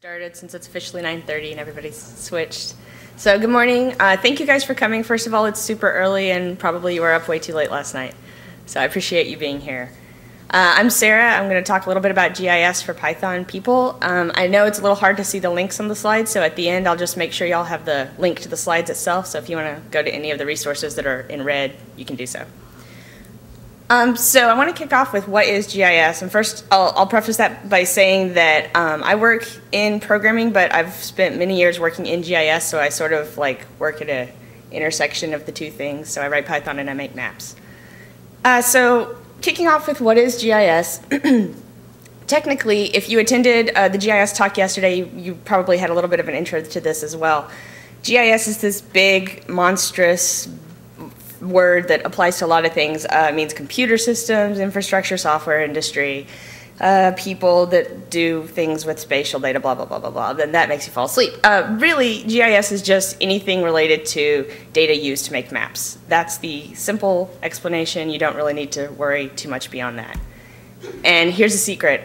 Started since it's officially 9:30 and everybody's switched. So good morning. Thank you guys for coming. First of all, it's super early and probably you were up way too late last night. So I appreciate you being here. I'm Sarah. I'm going to talk a little bit about GIS for Python people. I know it's a little hard to see the links on the slides, so at the end I'll just make sure y'all have the link to the slides itself. So if you want to go to any of the resources that are in red, you can do so. So I want to kick off with what is GIS, and first I'll preface that by saying that I work in programming, but I've spent many years working in GIS, so I sort of like work at an intersection of the two things. So I write Python and I make maps. So kicking off with what is GIS, technically if you attended the GIS talk yesterday, you probably had a little bit of an intro to this as well. GIS is this big, monstrous word that applies to a lot of things. It means computer systems, infrastructure, software, industry, people that do things with spatial data, blah, blah, blah, blah, blah. Then that makes you fall asleep. Really, GIS is just anything related to data used to make maps. That's the simple explanation. You don't really need to worry too much beyond that. And here's a secret.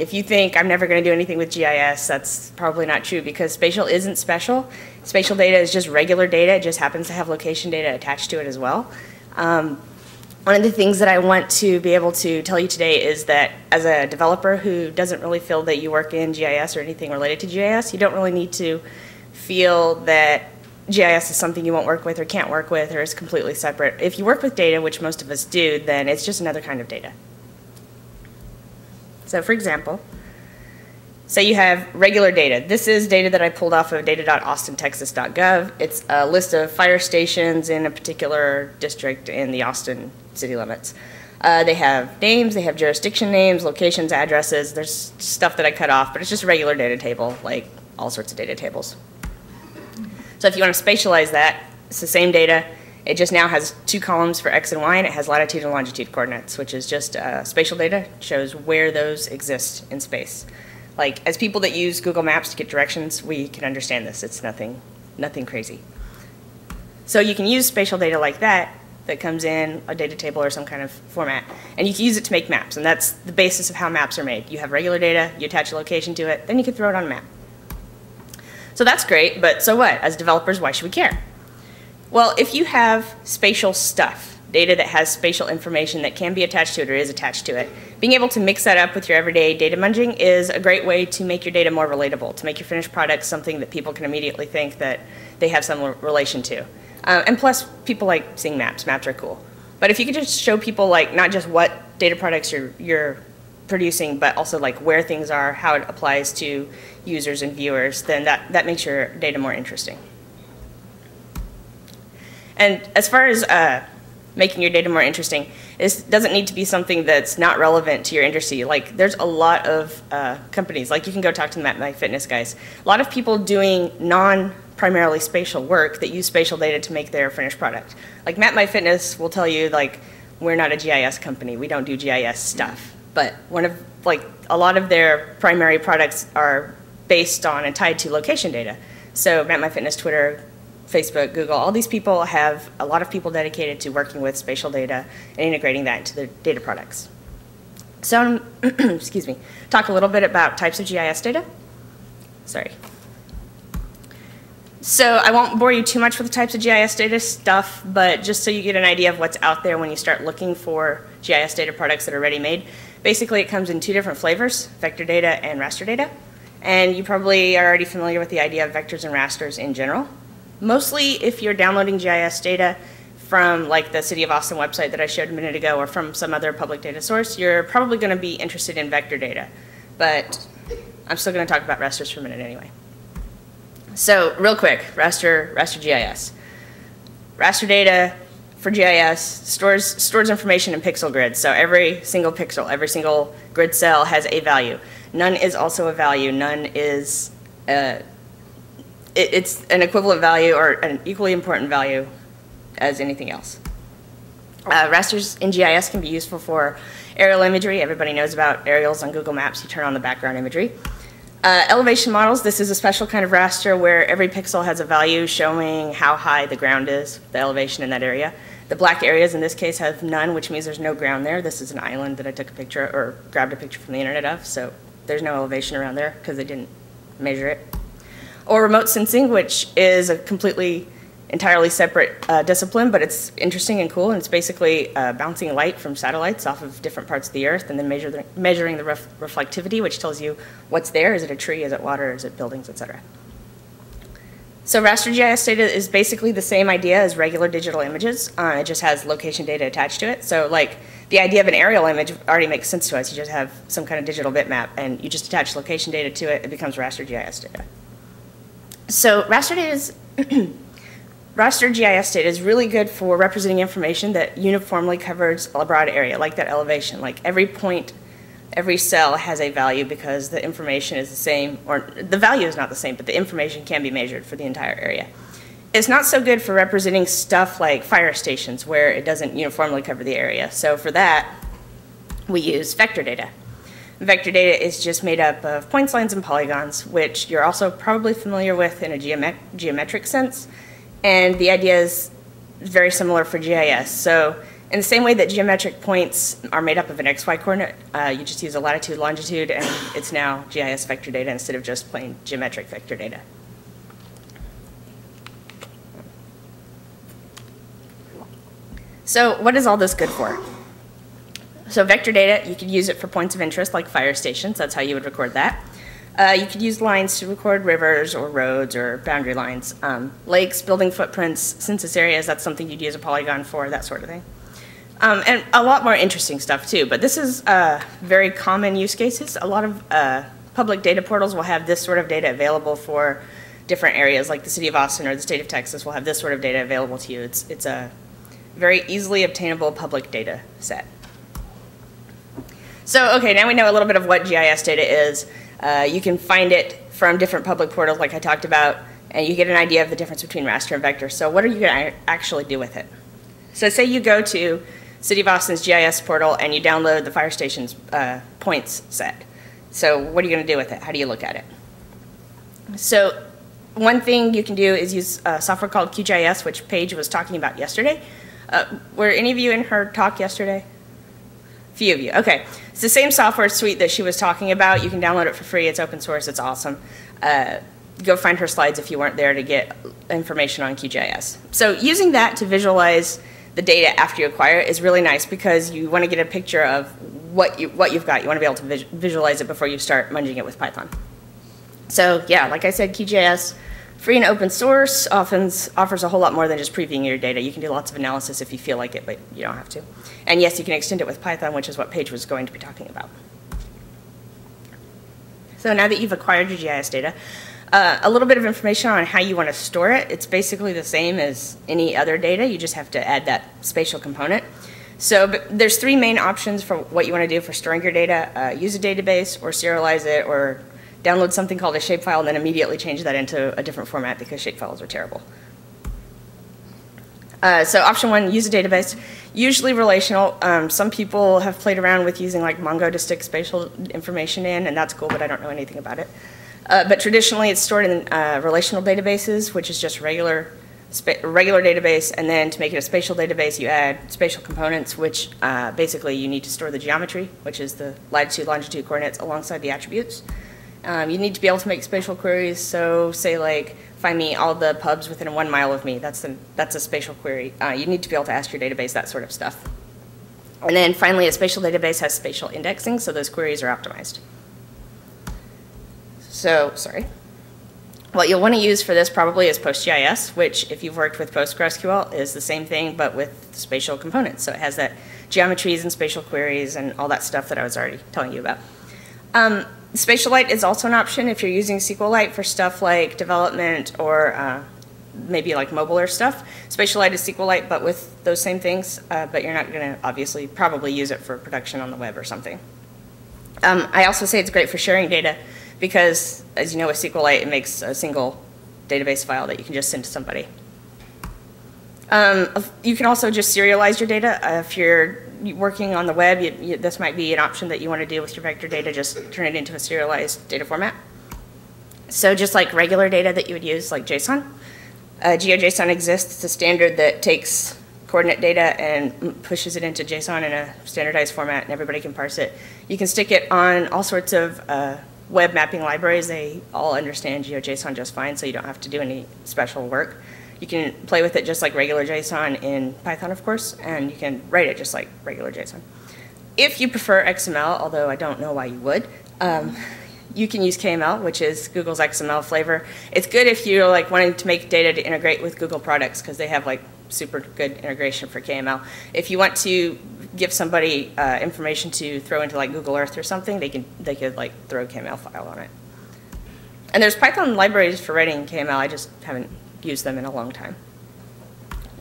If you think I'm never going to do anything with GIS, that's probably not true, because spatial isn't special. Spatial data is just regular data. It just happens to have location data attached to it as well. One of the things that I want to be able to tell you today is that as a developer who doesn't really feel that you work in GIS or anything related to GIS, you don't really need to feel that GIS is something you won't work with or can't work with or is completely separate. If you work with data, which most of us do, then it's just another kind of data. So for example, say you have regular data. This is data that I pulled off of data.austintexas.gov. It's a list of fire stations in a particular district in the Austin city limits. They have names, they have jurisdiction names, locations, addresses. There's stuff that I cut off, but it's just a regular data table, like all sorts of data tables. So if you want to spatialize that, it's the same data. It just now has two columns for X and Y, and it has latitude and longitude coordinates, which is just spatial data. It shows where those exist in space. Like, as people that use Google Maps to get directions, we can understand this. It's nothing crazy. So you can use spatial data like that comes in a data table or some kind of format, and you can use it to make maps, and that's the basis of how maps are made. You have regular data, you attach a location to it, then you can throw it on a map. So that's great, but so what? As developers, why should we care? Well, if you have spatial stuff, data that has spatial information that can be attached to it or is attached to it, being able to mix that up with your everyday data munging is a great way to make your data more relatable, to make your finished product something that people can immediately think that they have some relation to. And plus, people like seeing maps. Maps are cool. But if you could just show people, like, not just what data products you're producing, but also like where things are, how it applies to users and viewers, then that makes your data more interesting. And as far as making your data more interesting, this doesn't need to be something that's not relevant to your industry. Like, there's a lot of companies, like you can go talk to the MapMyFitness guys. A lot of people doing non-primarily spatial work that use spatial data to make their finished product. Like, MapMyFitness will tell you, like, we're not a GIS company. We don't do GIS stuff. But one of, like, a lot of their primary products are based on and tied to location data. So MapMyFitness, Twitter, Facebook, Google, all these people have a lot of people dedicated to working with spatial data and integrating that into their data products. So, excuse me, talk a little bit about types of GIS data. Sorry. So I won't bore you too much with the types of GIS data stuff, but just so you get an idea of what's out there when you start looking for GIS data products that are ready-made. Basically, it comes in two different flavors, vector data and raster data. And you probably are already familiar with the idea of vectors and rasters in general. Mostly if you're downloading GIS data from, like, the City of Austin website that I showed a minute ago or from some other public data source, you're probably going to be interested in vector data. But I'm still going to talk about rasters for a minute anyway. So real quick, raster GIS. Raster data for GIS stores information in pixel grids. So every single pixel, every single grid cell has a value. None is also a value. None is it's an equivalent value or an equally important value as anything else. Rasters in GIS can be useful for aerial imagery. Everybody knows about aerials on Google Maps. You turn on the background imagery. Elevation models. This is a special kind of raster where every pixel has a value showing how high the ground is, the elevation in that area. The black areas in this case have none, which means there's no ground there. This is an island that I took a picture or grabbed a picture from the internet of, so there's no elevation around there because they didn't measure it. Or remote sensing, which is a entirely separate discipline, but it's interesting and cool, and it's basically bouncing light from satellites off of different parts of the Earth and then measuring the reflectivity, which tells you what's there. Is it a tree? Is it water? Is it buildings, etc. So RasterGIS data is basically the same idea as regular digital images. It just has location data attached to it. So like the idea of an aerial image already makes sense to us. You just have some kind of digital bitmap, and you just attach location data to it. It becomes RasterGIS data. So Raster GIS data is really good for representing information that uniformly covers a broad area, like that elevation. Like every point, every cell has a value because the information is the same, or the value is not the same, but the information can be measured for the entire area. It's not so good for representing stuff like fire stations where it doesn't uniformly cover the area. So for that, we use vector data. Vector data is just made up of points, lines, and polygons, which you're also probably familiar with in a geometric sense. And the idea is very similar for GIS. So in the same way that geometric points are made up of an XY coordinate, you just use a latitude, longitude, and it's now GIS vector data instead of just plain geometric vector data. So what is all this good for? So vector data, you could use it for points of interest like fire stations. That's how you would record that. You could use lines to record rivers or roads or boundary lines, lakes, building footprints, census areas. That's something you'd use a polygon for, that sort of thing. And a lot more interesting stuff too, but this is very common use cases. A lot of public data portals will have this sort of data available for different areas, like the city of Austin or the state of Texas will have this sort of data available to you. It's a very easily obtainable public data set. So okay, now we know a little bit of what GIS data is. You can find it from different public portals like I talked about, and you get an idea of the difference between raster and vector. So what are you going to actually do with it? So say you go to City of Austin's GIS portal and you download the fire station's points set. So what are you going to do with it? How do you look at it? So one thing you can do is use software called QGIS, which Paige was talking about yesterday. Were any of you in her talk yesterday? Few of you. Okay. It's the same software suite that she was talking about. You can download it for free. It's open source. It's awesome. Go find her slides if you weren't there to get information on QGIS. So using that to visualize the data after you acquire it is really nice because you want to get a picture of what you've got. You want to be able to visualize it before you start munging it with Python. So yeah, like I said, QGIS, free and open source, often offers a whole lot more than just previewing your data. You can do lots of analysis if you feel like it, but you don't have to. And yes, you can extend it with Python, which is what Paige was going to be talking about. So now that you've acquired your GIS data, a little bit of information on how you want to store it. It's basically the same as any other data. You just have to add that spatial component. So there's three main options for what you want to do for storing your data. Use a database or serialize it or download something called a shapefile and then immediately change that into a different format because shapefiles are terrible. So option one, use a database, usually relational. Some people have played around with using like Mongo to stick spatial information in, and that's cool, but I don't know anything about it. But traditionally it's stored in relational databases, which is just regular database, and then to make it a spatial database, you add spatial components, which basically you need to store the geometry, which is the latitude, longitude coordinates alongside the attributes. You need to be able to make spatial queries, so say like, find me all the pubs within 1 mile of me. That's a spatial query. You need to be able to ask your database that sort of stuff. And then finally, a spatial database has spatial indexing, so those queries are optimized. So, sorry. What you'll want to use for this probably is PostGIS, which if you've worked with PostgreSQL is the same thing, but with spatial components. So it has that geometries and spatial queries and all that stuff that I was already telling you about. Spatialite is also an option if you're using SQLite for stuff like development or maybe like mobile or stuff. Spatialite is SQLite but with those same things, but you're not going to obviously probably use it for production on the web or something. I also say it's great for sharing data because, as you know, with SQLite it makes a single database file that you can just send to somebody. You can also just serialize your data if you're working on the web, this might be an option that you want to do with your vector data, just turn it into a serialized data format. So just like regular data that you would use, like JSON, GeoJSON exists. It's a standard that takes coordinate data and pushes it into JSON in a standardized format, and everybody can parse it. You can stick it on all sorts of web mapping libraries, they all understand GeoJSON just fine, so you don't have to do any special work. You can play with it just like regular JSON in Python, of course, and you can write it just like regular JSON. If you prefer XML, although I don't know why you would, you can use KML, which is Google's XML flavor. It's good if you're like wanting to make data to integrate with Google products, because they have like super good integration for KML. If you want to give somebody information to throw into like Google Earth or something, they could like throw a KML file on it. And there's Python libraries for writing KML. I just haven't used them in a long time.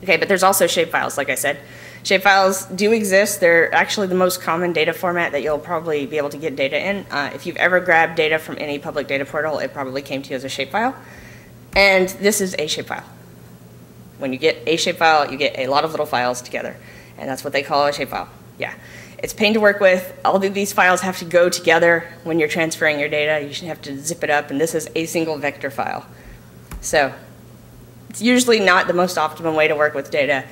Okay, but there's also shapefiles, like I said. Shapefiles do exist. They're actually the most common data format that you'll probably be able to get data in. If you've ever grabbed data from any public data portal, it probably came to you as a shapefile. And this is a shapefile. When you get a shapefile, you get a lot of little files together. And that's what they call a shapefile. Yeah. It's a pain to work with. All of these files have to go together when you're transferring your data. You should have to zip it up. And this is a single vector file. So it's usually not the most optimum way to work with data.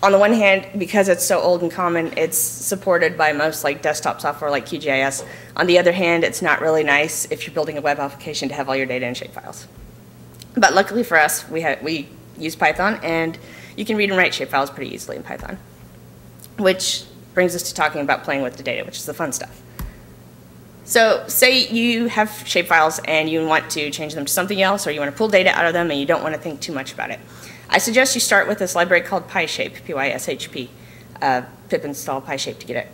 On the one hand, because it's so old and common, it's supported by most like desktop software like QGIS. On the other hand, it's not really nice if you're building a web application to have all your data in shapefiles. But luckily for us, we use Python, and you can read and write shapefiles pretty easily in Python. Which brings us to talking about playing with the data, which is the fun stuff. So say you have shapefiles and you want to change them to something else, or you want to pull data out of them and you don't want to think too much about it. I suggest you start with this library called PyShape, P-Y-S-H-P, pip install PyShape to get it.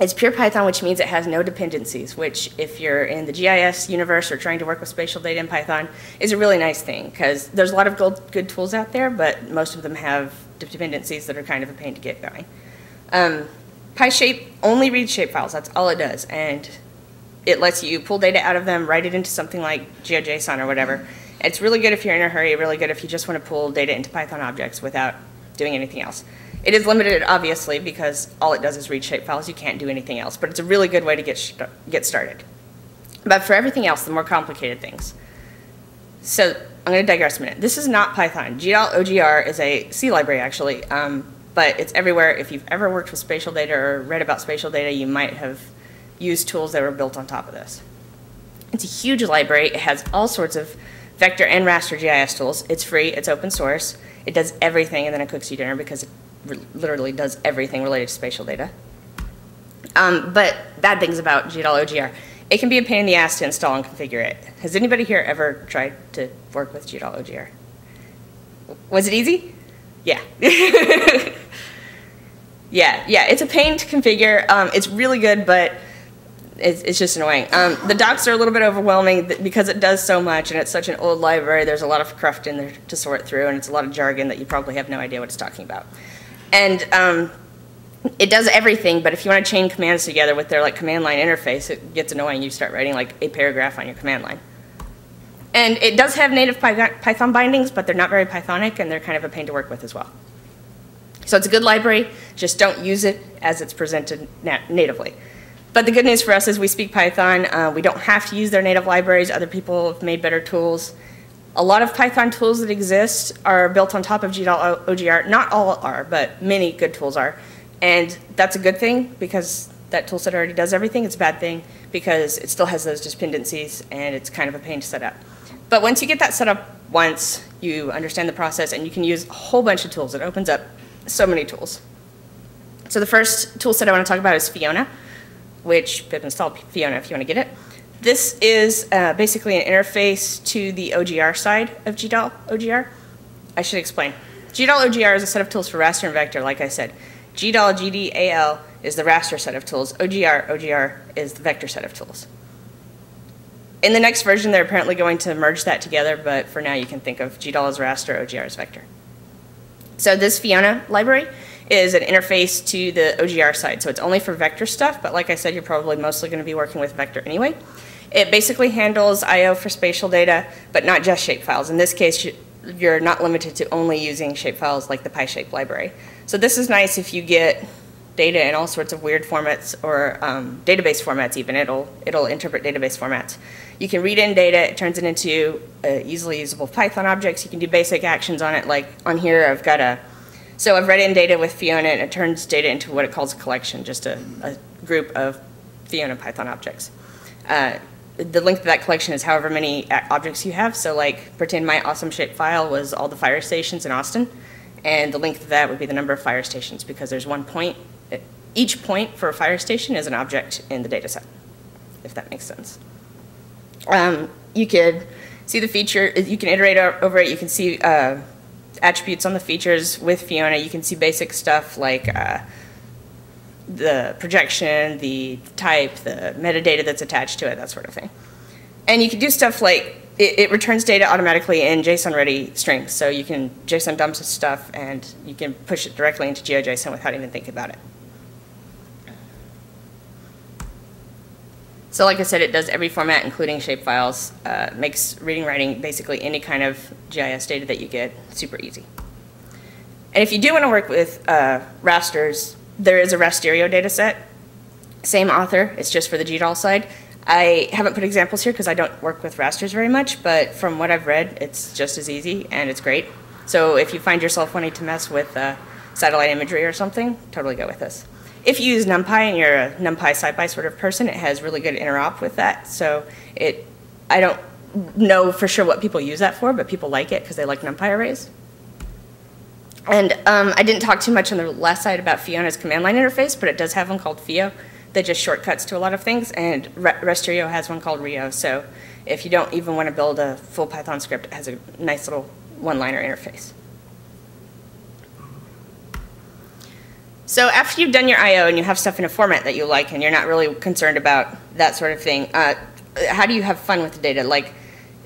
It's pure Python, which means it has no dependencies, which if you're in the GIS universe or trying to work with spatial data in Python is a really nice thing, because there's a lot of good tools out there, but most of them have dependencies that are kind of a pain to get going. PyShape only reads shapefiles, that's all it does, and it lets you pull data out of them, write it into something like GeoJSON or whatever. It's really good if you're in a hurry, really good if you just want to pull data into Python objects without doing anything else. It is limited, obviously, because all it does is read shapefiles. You can't do anything else, but it's a really good way to get started. But for everything else, the more complicated things. So I'm going to digress a minute. This is not Python. GDAL OGR is a C library, actually, but it's everywhere. If you've ever worked with spatial data or read about spatial data, you might have used tools that were built on top of this. It's a huge library. It has all sorts of vector and raster GIS tools. It's free, it's open source, it does everything, and then it cooks you dinner because it literally does everything related to spatial data. But bad things about GDAL OGR. It can be a pain in the ass to install and configure it. Has anybody here ever tried to work with GDAL OGR? Was it easy? Yeah. yeah, it's a pain to configure. It's really good, but it's just annoying. The docs are a little bit overwhelming because it does so much, and it's such an old library. There's a lot of cruft in there to sort through, and it's a lot of jargon that you probably have no idea what it's talking about. And it does everything, but if you want to chain commands together with their like command line interface, it gets annoying. You start writing like a paragraph on your command line. And it does have native Python bindings, but they're not very Pythonic, and they're kind of a pain to work with as well. So it's a good library, just don't use it as it's presented natively. But the good news for us is we speak Python. We don't have to use their native libraries. Other people have made better tools. A lot of Python tools that exist are built on top of GDAL OGR. Not all are, but many good tools are. And that's a good thing because that toolset already does everything. It's a bad thing because it still has those dependencies and it's kind of a pain to set up. But once you get that set up once, you understand the process and you can use a whole bunch of tools. It opens up so many tools. So the first toolset I want to talk about is Fiona, which pip install Fiona if you want to get it. This is basically an interface to the OGR side of GDAL OGR. I should explain. GDAL OGR is a set of tools for raster and vector, like I said. GDAL, GDAL is the raster set of tools. OGR, OGR is the vector set of tools. In the next version, they're apparently going to merge that together, but for now you can think of GDAL as raster, OGR as vector. So this Fiona library is an interface to the OGR side. So it's only for vector stuff, but like I said, you're probably mostly going to be working with vector anyway. It basically handles I.O. for spatial data, but not just shapefiles. In this case, you're not limited to only using shapefiles like the PyShape library. So this is nice if you get data in all sorts of weird formats or database formats even. It'll interpret database formats. You can read in data. It turns it into easily usable Python objects. You can do basic actions on it. Like on here, So I've read in data with Fiona, and it turns data into what it calls a collection, just a group of Fiona Python objects. The length of that collection is however many objects you have. So like, pretend my awesome shape file was all the fire stations in Austin, and the length of that would be the number of fire stations, because there's one point. Each point for a fire station is an object in the data set, if that makes sense. You could see the feature, you can iterate over it, you can see attributes on the features with Fiona, you can see basic stuff like the projection, the type, the metadata that's attached to it, that sort of thing. And you can do stuff like, it returns data automatically in JSON-ready strings, so you can JSON dump some stuff and you can push it directly into GeoJSON without even thinking about it. So like I said, it does every format, including shapefiles, makes reading, writing, basically any kind of GIS data that you get super easy. And if you do want to work with rasters, there is a Rasterio data set, same author, it's just for the GDAL side. I haven't put examples here because I don't work with rasters very much, but from what I've read, it's just as easy and it's great. So if you find yourself wanting to mess with satellite imagery or something, totally go with this. If you use NumPy and you're a NumPy SciPy sort of person, it has really good interop with that. So I don't know for sure what people use that for, but people like it because they like NumPy arrays. And I didn't talk too much on the last side about Fiona's command line interface, but it does have one called Fio that just shortcuts to a lot of things. And Rasterio has one called Rio. So if you don't even want to build a full Python script, it has a nice little one-liner interface. So after you've done your I.O. and you have stuff in a format that you like and you're not really concerned about that sort of thing, how do you have fun with the data? Like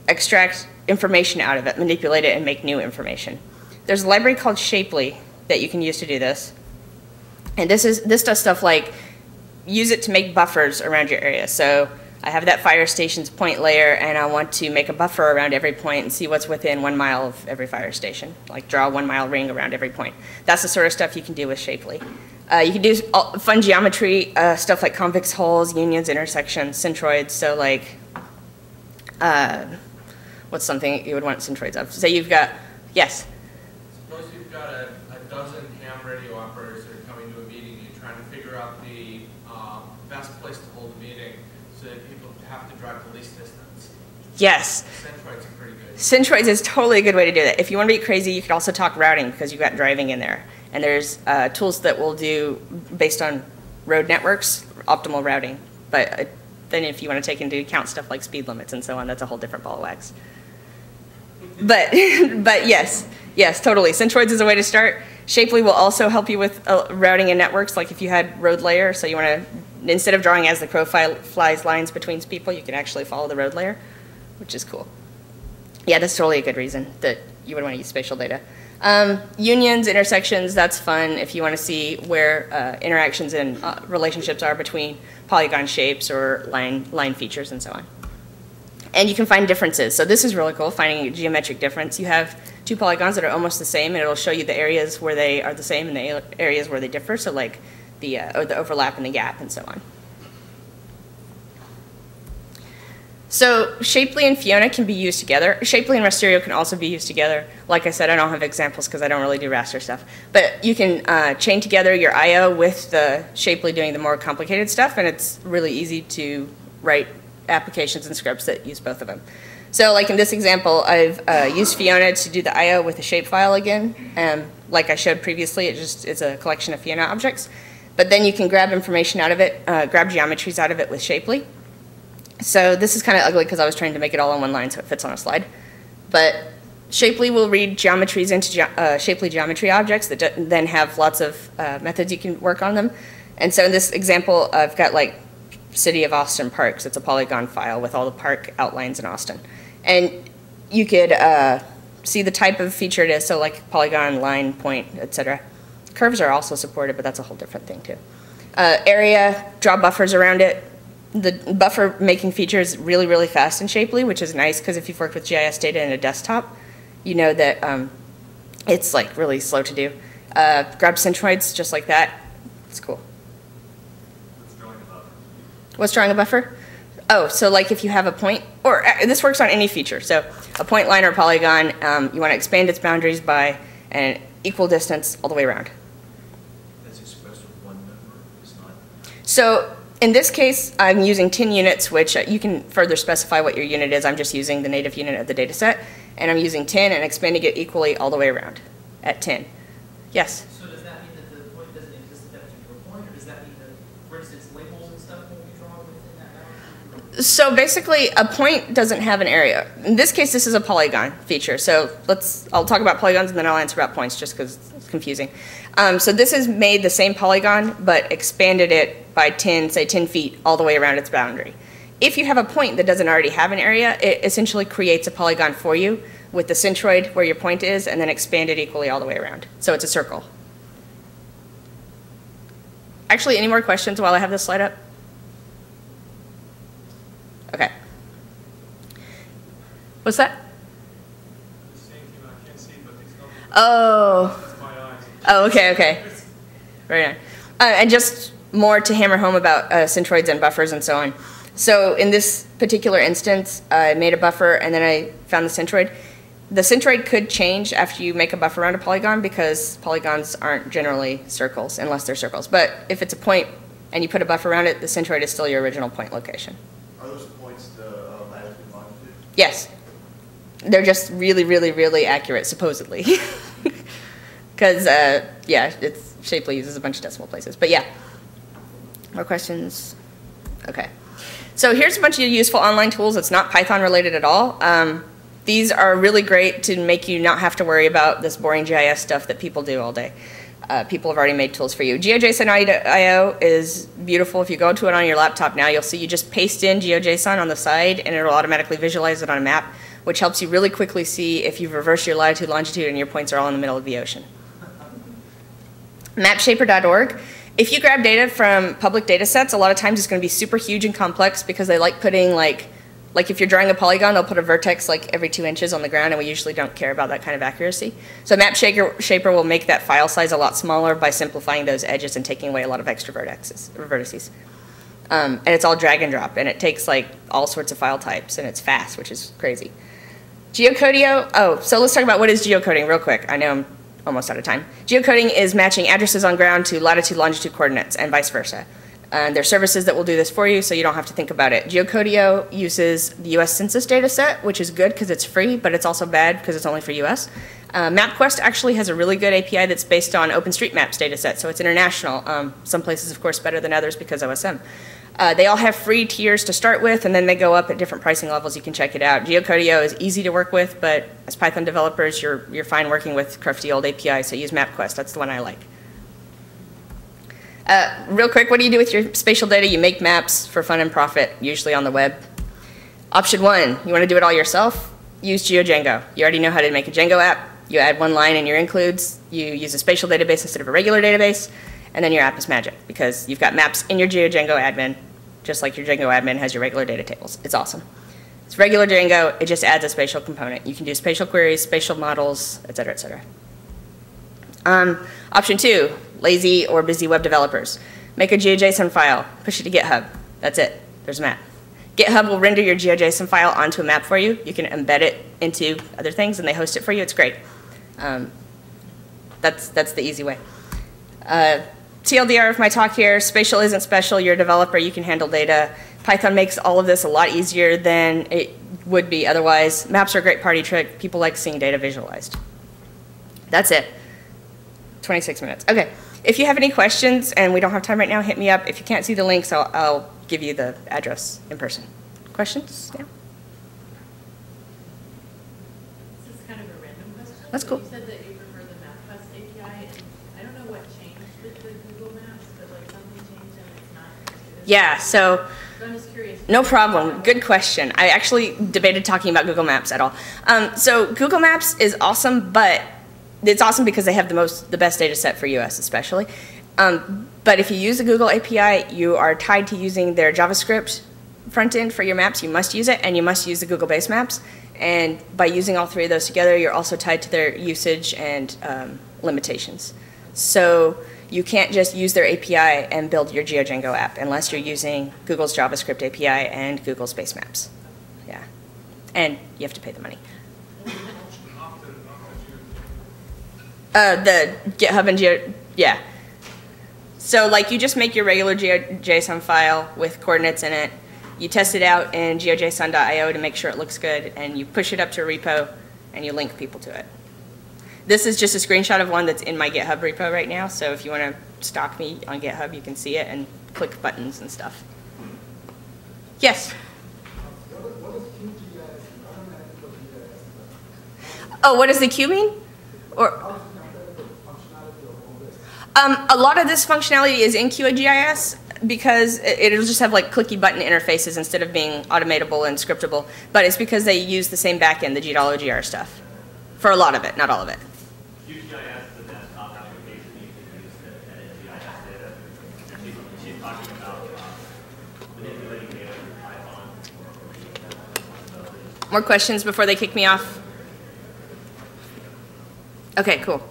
extract information out of it, manipulate it, and make new information. There's a library called Shapely that you can use to do this. And this does stuff like use it to make buffers around your area. So I have that fire station's point layer and I want to make a buffer around every point and see what's within 1 mile of every fire station. Like draw a 1 mile ring around every point. That's the sort of stuff you can do with Shapely. You can do fun geometry, stuff like convex holes, unions, intersections, centroids. So like, what's something you would want centroids of? So you've got, yes? Suppose you've got a dozen ham radio operators that are coming to a meeting and you're trying to figure out the best place to hold the meeting. People have to drive the least distance. Yes. Centroids are pretty good. Centroids is totally a good way to do that. If you want to be crazy, you could also talk routing because you've got driving in there. And there's tools that will do, based on road networks, optimal routing. But then if you want to take into account stuff like speed limits and so on, that's a whole different ball of wax. But yes, totally. Centroids is a way to start. Shapely will also help you with routing and networks, like if you had road layer, so you want to, instead of drawing as the crow flies lines between people, you can actually follow the road layer, which is cool. Yeah, that's totally a good reason that you would want to use spatial data. Unions, intersections, that's fun if you want to see where interactions and relationships are between polygon shapes or line features and so on. And you can find differences. So this is really cool, finding a geometric difference. You have two polygons that are almost the same, and it'll show you the areas where they are the same and the areas where they differ. So like the overlap and the gap and so on. So Shapely and Fiona can be used together. Shapely and Rasterio can also be used together. Like I said, I don't have examples because I don't really do raster stuff. But you can chain together your I.O. with the Shapely doing the more complicated stuff, and it's really easy to write applications and scripts that use both of them. So like in this example, I've used Fiona to do the I.O. with a shapefile again. Like I showed previously, it's a collection of Fiona objects. But then you can grab information out of it, grab geometries out of it with Shapely. So this is kind of ugly because I was trying to make it all on one line so it fits on a slide. But Shapely will read geometries into Shapely geometry objects that then have lots of methods you can work on them. And so in this example, I've got like City of Austin Parks. It's a polygon file with all the park outlines in Austin. And you could see the type of feature it is, so like polygon, line, point, etc. Curves are also supported, but that's a whole different thing too. Area, draw buffers around it. The buffer making feature is really, really fast in Shapely, which is nice because if you've worked with GIS data in a desktop, you know that it's like really slow to do. Grab centroids just like that. It's cool. What's drawing a buffer? What's drawing a buffer? Oh, so like if you have a point, or this works on any feature. So a point, line, or polygon, you want to expand its boundaries by an equal distance all the way around. So In this case, I'm using 10 units, which you can further specify what your unit is. I'm just using the native unit of the data set, and I'm using 10 and expanding it equally all the way around at 10. Yes? So does that mean that the point doesn't exist at that particular point, or does that mean that, for instance, labels and stuff won't be drawn within that boundary? So basically, a point doesn't have an area. In this case, this is a polygon feature. So I'll talk about polygons, and then I'll answer about points, just because it's confusing. So this is made the same polygon, but expanded it by 10, say 10 feet, all the way around its boundary. If you have a point that doesn't already have an area, it essentially creates a polygon for you with the centroid where your point is, and then expand it equally all the way around. So it's a circle. Actually, any more questions while I have this slide up? Okay. What's that? Oh. Oh, okay, okay. Very nice. And just more to hammer home about centroids and buffers and so on. So in this particular instance, I made a buffer and then I found the centroid. The centroid could change after you make a buffer around a polygon, because polygons aren't generally circles unless they're circles. But if it's a point and you put a buffer around it, the centroid is still your original point location. Are those points the latitude and longitude? Yes. They're just really, really, really accurate, supposedly. Because, yeah, Shapely uses a bunch of decimal places. But yeah, more questions? Okay. So here's a bunch of useful online tools. It's not Python related at all. These are really great to make you not have to worry about this boring GIS stuff that people do all day. People have already made tools for you. GeoJSON.io is beautiful. If you go to it on your laptop now, you'll see you just paste in GeoJSON on the side, and it'll automatically visualize it on a map, which helps you really quickly see if you've reversed your latitude, longitude, and your points are all in the middle of the ocean. Mapshaper.org. If you grab data from public data sets, a lot of times it's going to be super huge and complex, because they like putting, like if you're drawing a polygon, they'll put a vertex like every 2 inches on the ground, and we usually don't care about that kind of accuracy. So Mapshaper will make that file size a lot smaller by simplifying those edges and taking away a lot of extra vertices. And it's all drag and drop, and it takes like all sorts of file types, and it's fast, which is crazy. Geocodio. Oh, so let's talk about what is geocoding real quick. I know I'm almost out of time. Geocoding is matching addresses on ground to latitude, longitude coordinates, and vice versa. And there are services that will do this for you, so you don't have to think about it. Geocodio uses the U.S. Census data set, which is good because it's free, but it's also bad because it's only for U.S. MapQuest actually has a really good API that's based on OpenStreetMaps data set, so it's international. Some places, of course, better than others because OSM. They all have free tiers to start with, and then they go up at different pricing levels. You can check it out. Geocodio is easy to work with, but as Python developers, you're fine working with crufty old API, so use MapQuest. That's the one I like. Real quick, what do you do with your spatial data? You make maps for fun and profit, usually on the web. Option one, you want to do it all yourself? Use GeoDjango. You already know how to make a Django app. You add one line in your includes. You use a spatial database instead of a regular database. And then your app is magic, because you've got maps in your GeoDjango admin, just like your Django admin has your regular data tables. It's awesome. It's regular Django. It just adds a spatial component. You can do spatial queries, spatial models, et cetera, et cetera. Option two, lazy or busy web developers. Make a GeoJSON file. Push it to GitHub. That's it. There's a map. GitHub will render your GeoJSON file onto a map for you. You can embed it into other things, and they host it for you. It's great. That's the easy way. TLDR of my talk here, spatial isn't special. You're a developer, you can handle data. Python makes all of this a lot easier than it would be otherwise. Maps are a great party trick. People like seeing data visualized. That's it. 26 minutes. Okay. If you have any questions and we don't have time right now, hit me up. If you can't see the links, I'll give you the address in person. Questions? Yeah. This is kind of a random question. That's cool. Yeah, so I'm just curious. No problem. Good question. I actually debated talking about Google Maps at all. So Google Maps is awesome, but it's awesome because they have the best data set for US especially. But if you use the Google API, you are tied to using their JavaScript front end for your maps. You must use it, and you must use the Google base maps. And by using all three of those together, you're also tied to their usage and limitations. So you can't just use their API and build your GeoDjango app unless you're using Google's JavaScript API and Google's base maps. Yeah. And you have to pay the money. The GitHub and Geo, yeah. So like you just make your regular GeoJSON file with coordinates in it, you test it out in GeoJSON.io to make sure it looks good, and you push it up to a repo and you link people to it. This is just a screenshot of one that's in my GitHub repo right now, so if you want to stalk me on GitHub, you can see it and click buttons and stuff. Yes? Oh, what does the Q mean? Or a lot of this functionality is in QGIS because it'll just have like clicky button interfaces instead of being automatable and scriptable. But it's because they use the same backend, the GDAL OGR stuff, for a lot of it, not all of it. QGIS is a desktop application you can use to edit GIS data. She's talking about manipulating data with Python. More questions before they kick me off? Okay, cool.